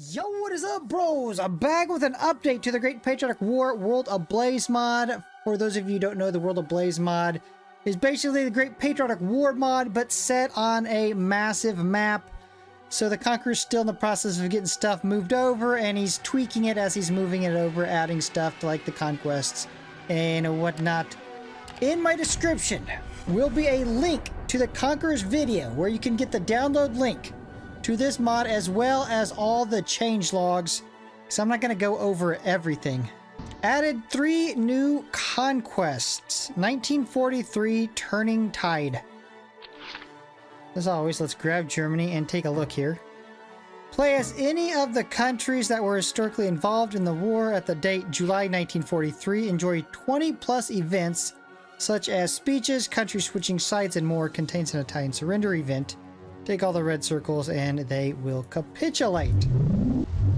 Yo, what is up, bros? I'm back with an update to the Great Patriotic War World Ablaze mod. For those of you who don't know, the World Ablaze mod is basically the Great Patriotic War mod, but set on a massive map. So the Conqueror's still in the process of getting stuff moved over, and he's tweaking it as he's moving it over, adding stuff to, like, the conquests and whatnot. In my description will be a link to the Conqueror's video where you can get the download link to this mod, as well as all the change logs, so I'm not going to go over everything. Added 3 new conquests. 1943 Turning Tide. As always, let's grab Germany and take a look here. Play as any of the countries that were historically involved in the war at the date July 1943. Enjoy 20+ events such as speeches, country switching sides, and more. Contains an Italian surrender event. Take all the red circles and they will capitulate.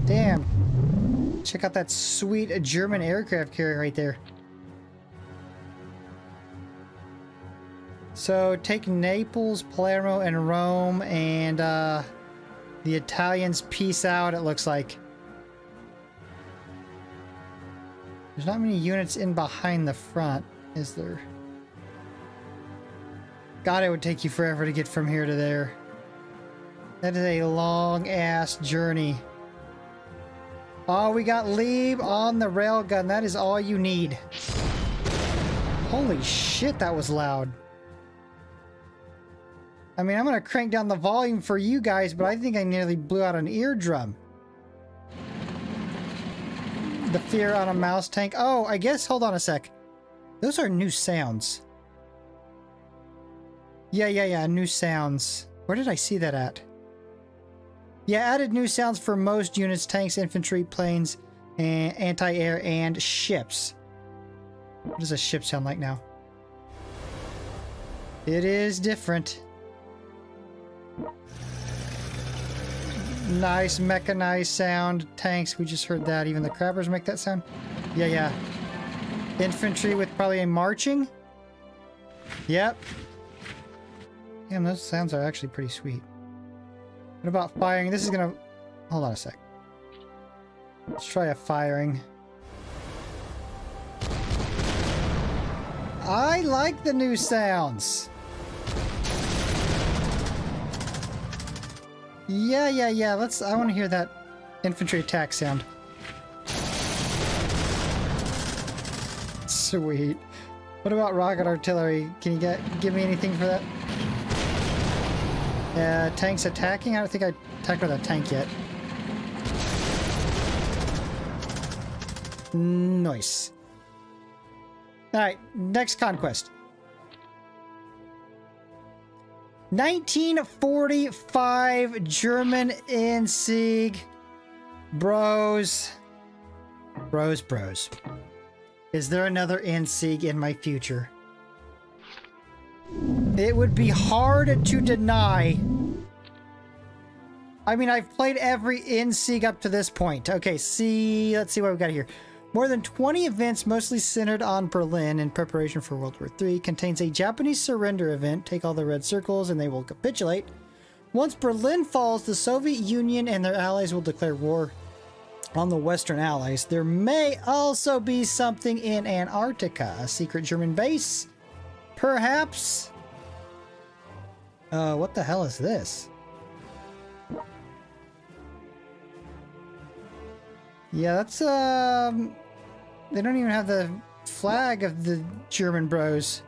Damn. Check out that sweet German aircraft carrier right there. So take Naples, Palermo, and Rome, and the Italians peace out, it looks like. There's not many units in behind the front, is there? God, it would take you forever to get from here to there. That is a long-ass journey. Oh, we got Lieb on the railgun. That is all you need. Holy shit, that was loud. I mean, I'm going to crank down the volume for you guys, but I think I nearly blew out an eardrum. The fear on a mouse tank. Oh, I guess, hold on a sec. Those are new sounds. Yeah, new sounds. Where did I see that at? Yeah, added new sounds for most units, tanks, infantry, planes, and anti-air, and ships. What does a ship sound like now? It is different. Nice mechanized sound. Tanks, we just heard that. Even the crabbers make that sound. Yeah. Infantry with probably a marching. Yep. Damn, those sounds are actually pretty sweet. What about firing? This is gonna... Hold on a sec. Let's try a firing. I like the new sounds. Yeah. I want to hear that infantry attack sound. Sweet. What about rocket artillery? Can you give me anything for that? Tanks attacking? I don't think I tackled a tank yet. Nice. Alright, next conquest. 1945 German Endsieg. Bros. Is there another Endsieg in my future? It would be hard to deny. I mean, I've played every Endsieg up to this point. Okay, let's see what we got here. More than 20 events, mostly centered on Berlin in preparation for World War III. Contains a Japanese surrender event. Take all the red circles and they will capitulate. Once Berlin falls, the Soviet Union and their allies will declare war on the Western Allies. There may also be something in Antarctica. A secret German base? Perhaps? What the hell is this? Yeah, that's, they don't even have the flag of the German bros.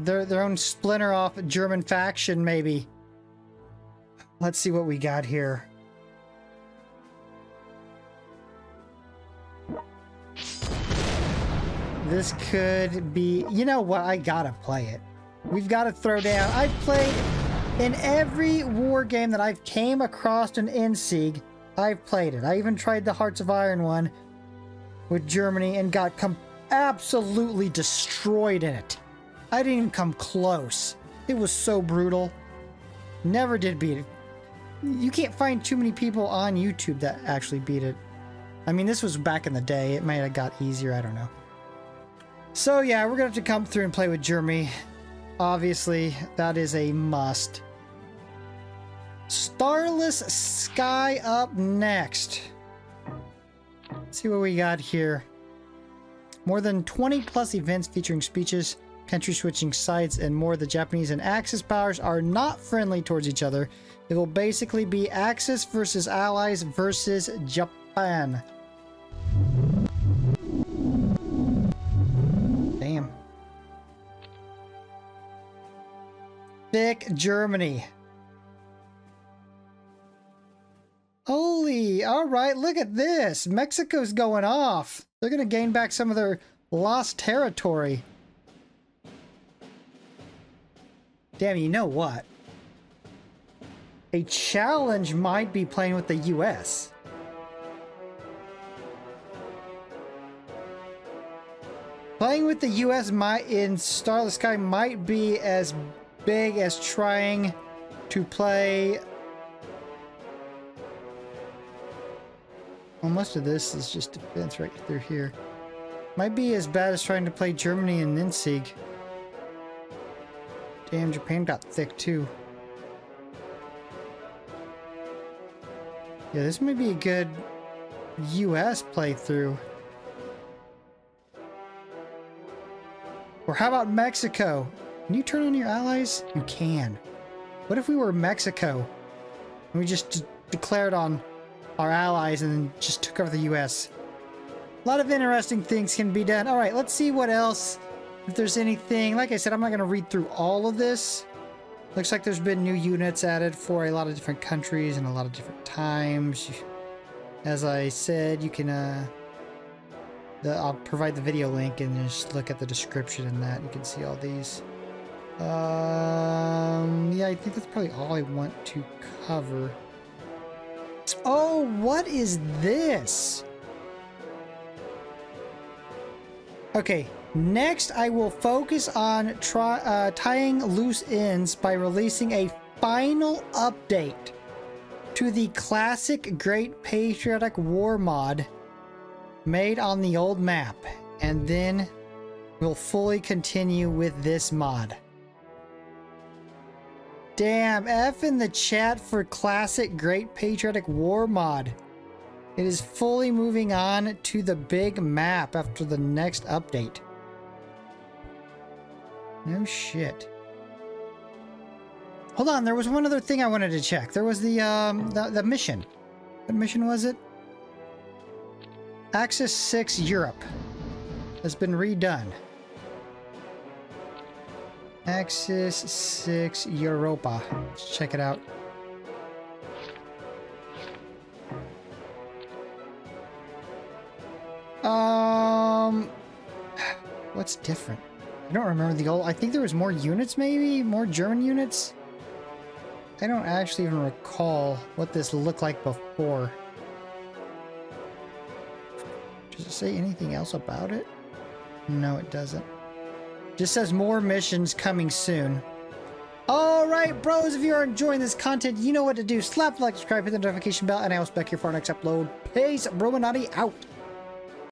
Their own splinter-off German faction, maybe. Let's see what we got here. This could be... You know what? I gotta play it. We've got to throw down. I've played in every war game that I've came across an Endsieg. I've played it. I even tried the Hearts of Iron one with Germany and got absolutely destroyed in it. I didn't even come close. It was so brutal. Never did beat it. You can't find too many people on YouTube that actually beat it. I mean, this was back in the day. It might have got easier. I don't know. So yeah, we're going to have to come through and play with Germany. Obviously, that is a must. Starless Sky up next. Let's see what we got here. More than 20 plus events featuring speeches, country switching sites, and more. The Japanese and Axis powers are not friendly towards each other. It will basically be Axis versus Allies versus Japan. Damn. Thick Germany. Holy, all right, look at this. Mexico's going off. They're going to gain back some of their lost territory. Damn, you know what? A challenge might be playing with the U.S. Playing with the U.S. might, in Starless Sky, might be as big as trying to play... Well, most of this is just defense right through here. Might be as bad as trying to play Germany and Endsieg. Damn, Japan got thick too. Yeah, this may be a good U.S. playthrough. Or how about Mexico? Can you turn on your allies? You can. What if we were Mexico and we just declared on our allies and then just took over the U.S.? A lot of interesting things can be done. All right, let's see what else, if there's anything. Like I said, I'm not going to read through all of this. Looks like there's been new units added for a lot of different countries and a lot of different times. As I said, you can I'll provide the video link and just look at the description in that. You can see all these. Yeah, I think that's probably all I want to cover. Oh, what is this? Okay, next I will focus on tying loose ends by releasing a final update to the classic Great Patriotic War mod made on the old map, and then we'll fully continue with this mod. Damn, F in the chat for classic Great Patriotic War mod. It is fully moving on to the big map after the next update. No shit. Hold on, there was one other thing I wanted to check. There was the mission. What mission was it? Axis 6 Europe has been redone. Axis 6 Europa. Let's check it out. What's different? I don't remember the old... I think there was more units, maybe? More German units? I don't actually even recall what this looked like before. Does it say anything else about it? No, it doesn't. Just says more missions coming soon. All right, bros, if you're enjoying this content, you know what to do. Slap the like, subscribe, hit the notification bell, and I will be back here for our next upload. Peace, Bruchminati out.